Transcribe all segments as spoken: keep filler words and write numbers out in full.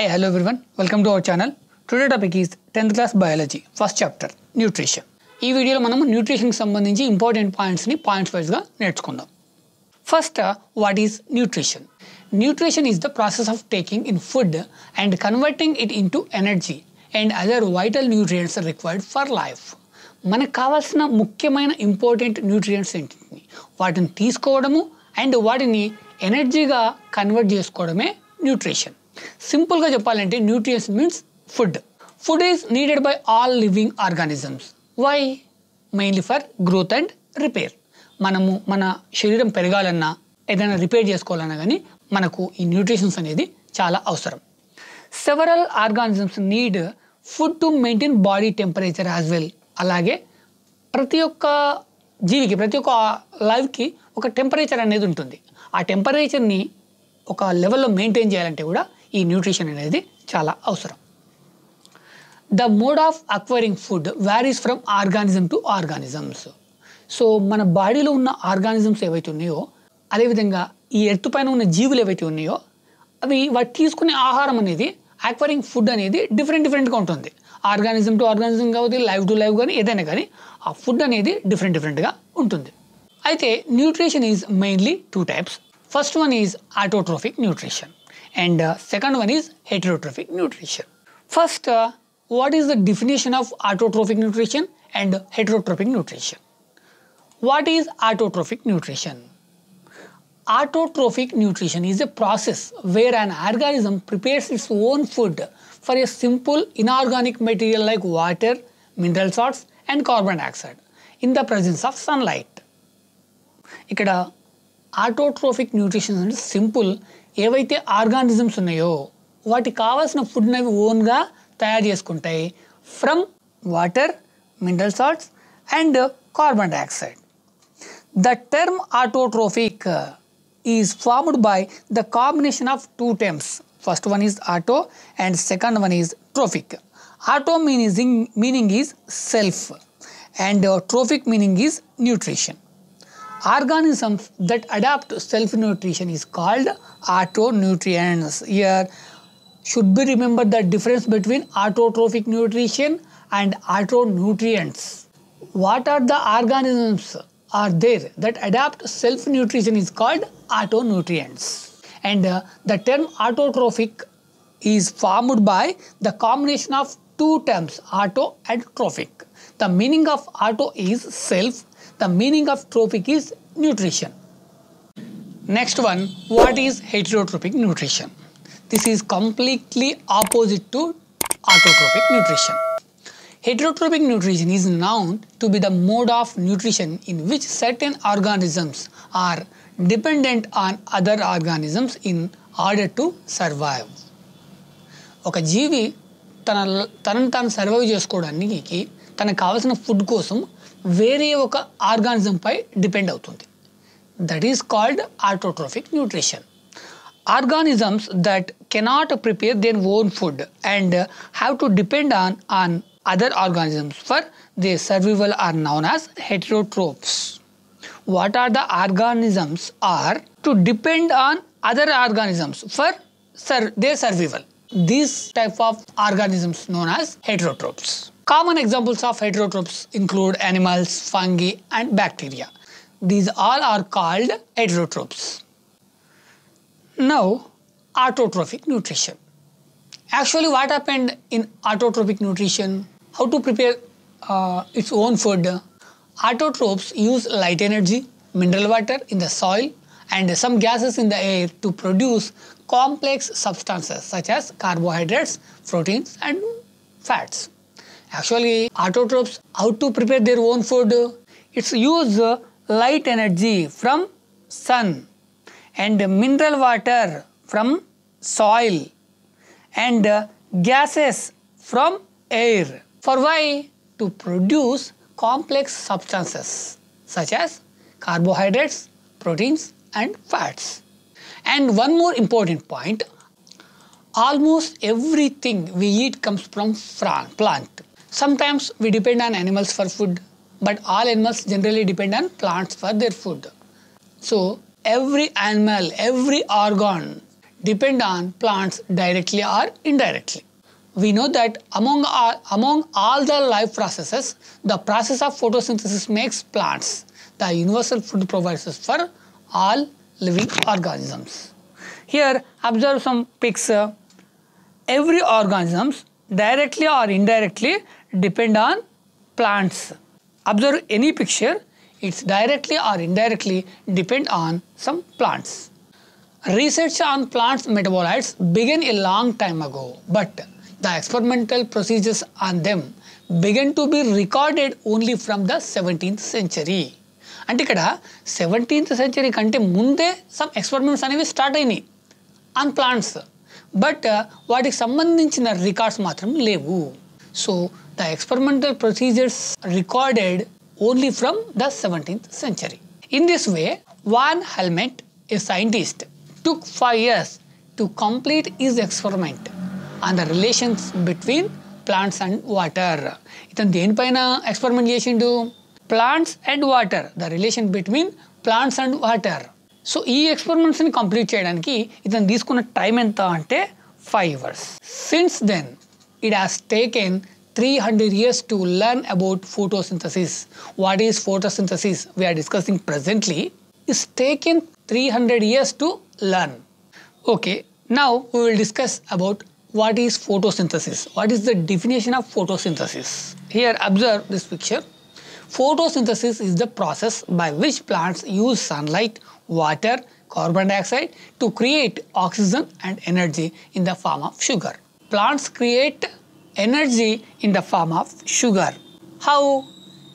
Hi, hello everyone. Welcome to our channel. Today topic is tenth class biology, first chapter nutrition. Ee video lo manamu nutrition ki sambandhinchi important points ni points wise ga nerchukundam. First, what is nutrition? Nutrition is the process of taking in food and converting it into energy and other vital nutrients required for life. Manaku kavalsina mukyamaina important nutrients entini vatini teesukodamu and vatini energy ga convert chesukodame nutrition. Simple ga cheppalante nutrients means food. Food is needed by all living organisms. Why? Mainly for growth and repair. మనము మన శరీరం పెరగాలన్నా ఏదైనా repair చేసుకోవాలన్నా కానీ మనకు ఈ nutritions అనేది చాలా అవసరం. Several organisms need food to maintain body temperature as well. అలాగే ప్రతి ఒక్క జీవికి ప్రతి ఒక్క లైఫ్కి ఒక టెంపరేచర్ అనేది ఉంటుంది. ఆ టెంపరేచర్ని ఒక లెవెల్లో మెయింటైన్ చేయాలంటే కూడా ఈ న్యూట్రిషన్ అనేది చాలా అవసరం. The mode of acquiring food varies from organism to organisms. So మన బాడీలో ఉన్న ఆర్గానిజమ్స్ ఏవైతే ఉన్నాయో అదేవిధంగా ఈ ఎర్త్ పైన ఉన్న జీవులు ఏవైతే ఉన్నాయో అవి వాటి తీసుకునే ఆహారం అనేది ఆక్వైరింగ్ ఫుడ్ అనేది డిఫరెంట్ డిఫరెంట్గా ఉంటుంది. ఆర్గానిజం టు ఆర్గానిజం కావచ్చు, లైవ్ టు లైవ్ కానీ ఏదైనా కానీ ఆ ఫుడ్ అనేది డిఫరెంట్ డిఫరెంట్గా ఉంటుంది. అయితే nutrition is mainly two types. First one is autotrophic nutrition and second one is heterotrophic nutrition. First, what is the definition of autotrophic nutrition and heterotrophic nutrition? What is autotrophic nutrition? Autotrophic nutrition is a process where an organism prepares its own food for a simple inorganic material like water, mineral salts and carbon dioxide in the presence of sunlight. Ikkada autotrophic nutrition ante simple evaithe organisms unnayo vaati kavalsina food ni own ga tayaru cheskuntayi from water, mineral salts and carbon dioxide. The term autotrophic is formed by the combination of two terms. First one is auto and second one is trophic. Auto meaning, meaning is self and trophic meaning is nutrition. Organisms that adapt to self-nutrition is called autonutrients. Here should be remembered the difference between autotrophic nutrition and autonutrients. What are the organisms are there that adapt self-nutrition is called autonutrients. And uh, the term autotrophic is formed by the combination of two terms, auto and trophic. The meaning of auto is self, the meaning of trophic is nutrition. Next one, what is heterotrophic nutrition? This is completely opposite to autotrophic nutrition. Heterotrophic nutrition is known to be the mode of nutrition in which certain organisms are dependent on other organisms in order to survive. Oka jeevi tana tananu tanu survive chesukodaniki tanaku kavalsina food kosam vere oka organism pai depend avutundi. That is called autotrophic nutrition. Organisms that cannot prepare their own food and have to depend on on other organisms for their survival are known as heterotrophs. What are the organisms are to depend on other organisms for sur their survival? These type of organisms known as heterotrophs. Common examples of heterotrophs include animals, fungi and bacteria. These all are called heterotrophs. Now, autotrophic nutrition. Actually, what happened in autotrophic nutrition? How to prepare uh, its own food? Autotrophs use light energy, mineral water in the soil and some gases in the air to produce complex substances such as carbohydrates, proteins and fats. Actually, autotrophs, how to prepare their own food? It's use light energy from sun and mineral water from soil and uh, gases from air. For why? To produce complex substances such as carbohydrates, proteins and fats. And one more important point, almost everything we eat comes from plant. Sometimes we depend on animals for food, but all animals generally depend on plants for their food. So every animal, every organ depend on plants directly or indirectly. We know that among all, among all the life processes, the process of photosynthesis makes plants. The universal food provides us for all living organisms. Here observe some picture. Every organisms directly or indirectly depend on plants. Observe any picture, it's directly or indirectly depend on some plants. Research on plants' metabolites began a long time ago, but the experimental procedures on them began to be recorded only from the seventeenth century. And ikkada seventeenth century kante munde some experiments anevi start ayini on plants. But vatiki sambandhinchina records matram levu. So the experimental procedures recorded only from the seventeenth century. In this way, Van Helmont, a scientist, took five years to complete his experiment on the relations between plants and water. Itan denpaina experiment chesindu? Plants and water, the relation between plants and water. So ee experiments ni complete cheyadaniki itan teesukona time enta ante five years. Since then, it has taken three hundred years to learn about photosynthesis. What is photosynthesis? We are discussing presently. It's taken three hundred years to learn. Okay, now we will discuss about what is photosynthesis. What is the definition of photosynthesis? Here observe this picture. Photosynthesis is the process by which plants use sunlight, water, carbon dioxide to create oxygen and energy in the form of sugar. Plants create energy in the form of sugar. How?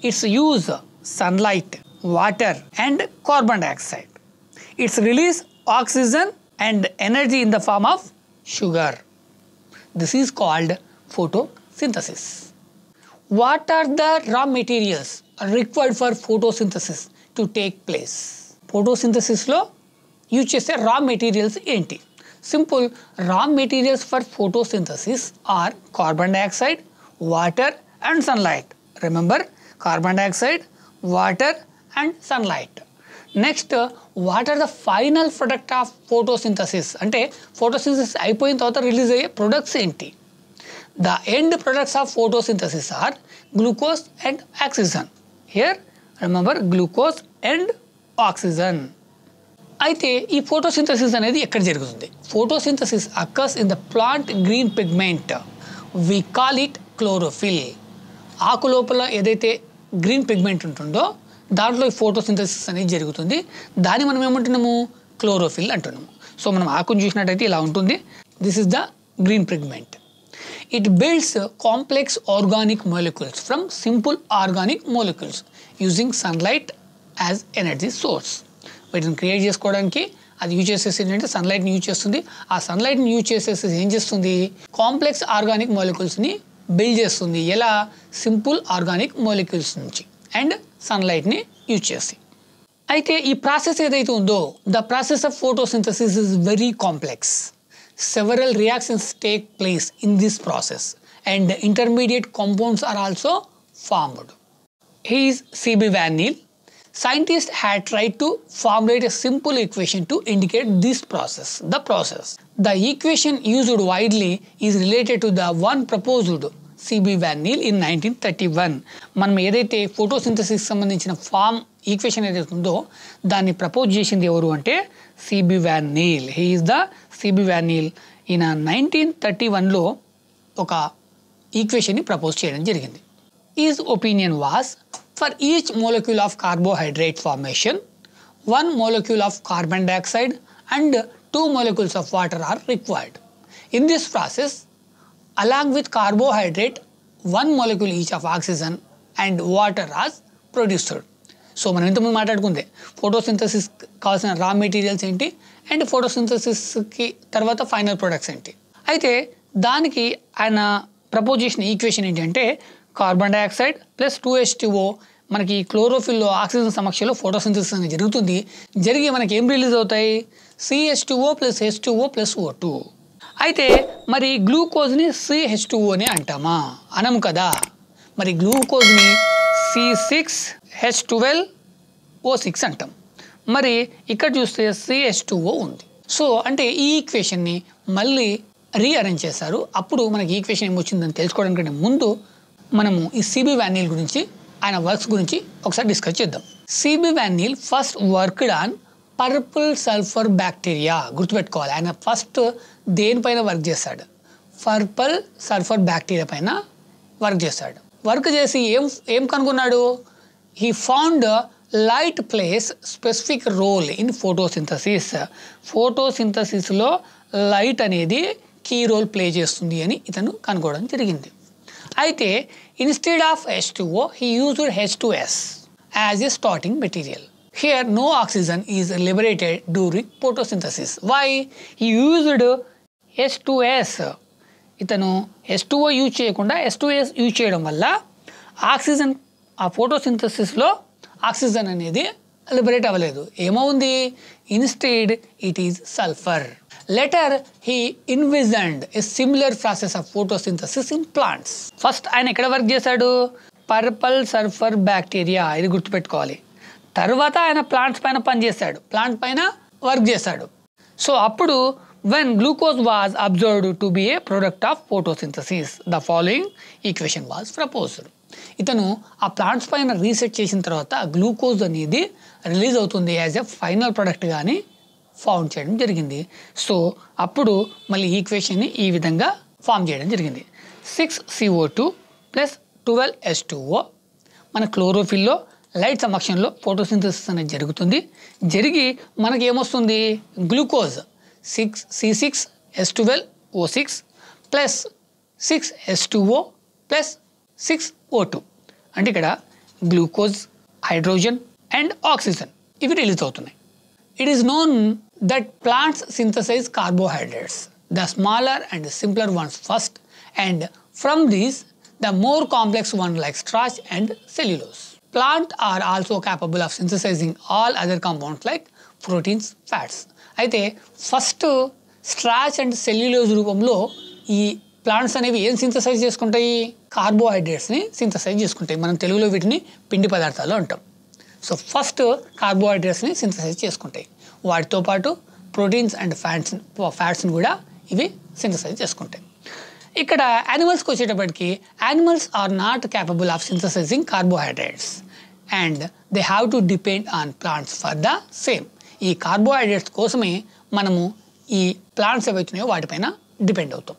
Its use sunlight, water and carbon dioxide. Its release oxygen and energy in the form of sugar. This is called photosynthesis. What are the raw materials required for photosynthesis to take place? Photosynthesis lo use chese raw materials enti? Simple, raw materials for photosynthesis are carbon dioxide, water and sunlight. Remember, carbon dioxide, water and sunlight. Next, what are the final product of photosynthesis? Ante photosynthesis ayipoyin tarvata release ayye products enti? The end products of photosynthesis are glucose and oxygen. Here remember, glucose and oxygen. Aithe, ee photosynthesis anedi ekkada jarugutundi? Photosynthesis occurs in the plant green pigment. We call it chlorophyll. Aaku lopala edaithe green pigment untundo dantlo photosynthesis anedi jarugutundi. Dani manam em antunamu? Chlorophyll antunamu. So manam aakunu chusinataithe ila untundi. This is the green pigment. It builds complex organic molecules from simple organic molecules using sunlight as energy source. But in create chesukodaniki adi use chesesindi ante sunlight ni use chestundi. Aa sunlight ni use chesesi em chestundi? Complex organic molecules ni build chestundi. Ela? Simple organic molecules nunchi and sunlight ni use chesi. Aithe ee process edaithe undo, the process of photosynthesis is very complex. Several reactions take place in this process and intermediate compounds are also formed. He is C B van Niel. Scientists had tried to formulate a simple equation to indicate this process, the process. The equation used widely is related to the one proposed C B van Niel in nineteen thirty-one. Manam edaithe photosynthesis sambandhinchina form equation edaithe undo danni propose chesindi evaru ante C B van Niel. He is the C B van Niel. In nineteen thirty-one lo oka equation ni propose cheyadam jarigindi. His opinion was, for each molecule of carbohydrate formation, one molecule of carbon dioxide and two molecules of water are required. In this process, along with carbohydrate, one molecule each of oxygen and water is produced. So మనం ఇంతకుముందు మాట్లాడుకుందే photosynthesis కావాల్సిన రా materials ఏంటి and photosynthesis కి తర్వాత final products ఏంటి? అయితే దానికి ఆయన ప్రపోజ్ చేసిన ఈక్వేషన్ ఏంటంటే carbon dioxide plus two H two O మనకి క్లోరోఫిల్లో ఆక్సిజన్ సమక్షంలో ఫోటోసింథసిస్ అనేది జరుగుతుంది. జరిగి మనకి ఏం రిలీజ్ అవుతాయి? C H two O plus H two O plus O two. అయితే మరి గ్లూకోజ్ని సిహెచ్ టూ ఓ అని అంటామా? అనము కదా. మరి గ్లూకోజ్ని C six H twelve O six అంటాం. మరి ఇక్కడ చూస్తే సిహెచ్ టూ ఓ ఉంది. So, ante ee equation ni malli rearrange chesaru. Appudu manaki equation em ochindani telusukovadaniki mundu manamu ee C B van Niel gurinchi ayana works gurinchi okasari discuss cheddam. C B van Niel first worked on Purple Sulphur Bacteria. Gurtupettukovali ayana first deni paina work chesadu. Purple Sulphur Bacteria paina work chesadu. Work chesi em em kanukunnadu. He found light plays specific role in photosynthesis. Photosynthesis lo light anedi key role play chestundi ani itanu kanukodam jarigindi. Aithe instead of H two O he used H two S as a starting material. Here no oxygen is liberated during photosynthesis. Why he used H two S? Itanu H two O use cheyakunda H two S use cheyadam valla oxygen a photosynthesis lo oxygen anedi liberate avaledu. Emo undi? Instead it is sulfur. Later he envisioned a similar process of photosynthesis in plants. First ayana ekkada work chesadu? Purple sulfur bacteria. Idi gurtu pettukovali. Tarvata ayana plants paina pan chesadu. Plant paina work chesadu. So appudu when glucose was observed to be a product of photosynthesis, the following equation was proposed. ఇతను ఆ plants పైన research చేసిన తర్వాత glucose అనేది release అవుతుంది as a final product గాని found చేయడం జరిగింది. సో అప్పుడు మళ్ళీ ఈక్వేషన్ ని ఈ విధంగా ఫామ్ చేయడం జరిగింది. Six C O two plus twelve H two O. మన క్లోరోఫిల్లో లైట్ సమక్షంలో ఫోటోసింథసిస్ అనేది జరుగుతుంది. జరిగి మనకి ఏమొస్తుంది? Glucose. Six C six H twelve O six plus six H two O plus six O two అంటే ఇక్కడ గ్లూకోజ్, హైడ్రోజన్ అండ్ ఆక్సిజన్ ఇవి రిలీజ్ అవుతున్నాయి. It is known that plants synthesise carbohydrates, the smaller and simpler ones first, and from these the more complex one like starch and cellulose. Plant are also capable of synthesising all other compounds like proteins, fats. అయితే first starch and cellulose రూపంలో ఈ plants అనేవి ఏం synthesise చేసుకుంటాయి? కార్బోహైడ్రేట్స్ని synthesise చేసుకుంటాయి. మనం తెలుగులో వీటిని పిండి పదార్థాలు అంటాం. సో ఫస్ట్ కార్బోహైడ్రేట్స్ని సింథసైజ్ చేసుకుంటాయి. వాటితో పాటు ప్రోటీన్స్ అండ్ ఫ్యాట్స్ ఫ్యాట్స్ని కూడా ఇవి సింథసైజ్ చేసుకుంటాయి. ఇక్కడ యానిమల్స్కి వచ్చేటప్పటికి animals are not capable of synthesising carbohydrates and they have to depend on plants for the same. ఈ కార్బోహైడ్రేట్స్ కోసమే మనము ఈ ప్లాంట్స్ ఏవైతున్నాయో వాటిపైన డిపెండ్ అవుతాం.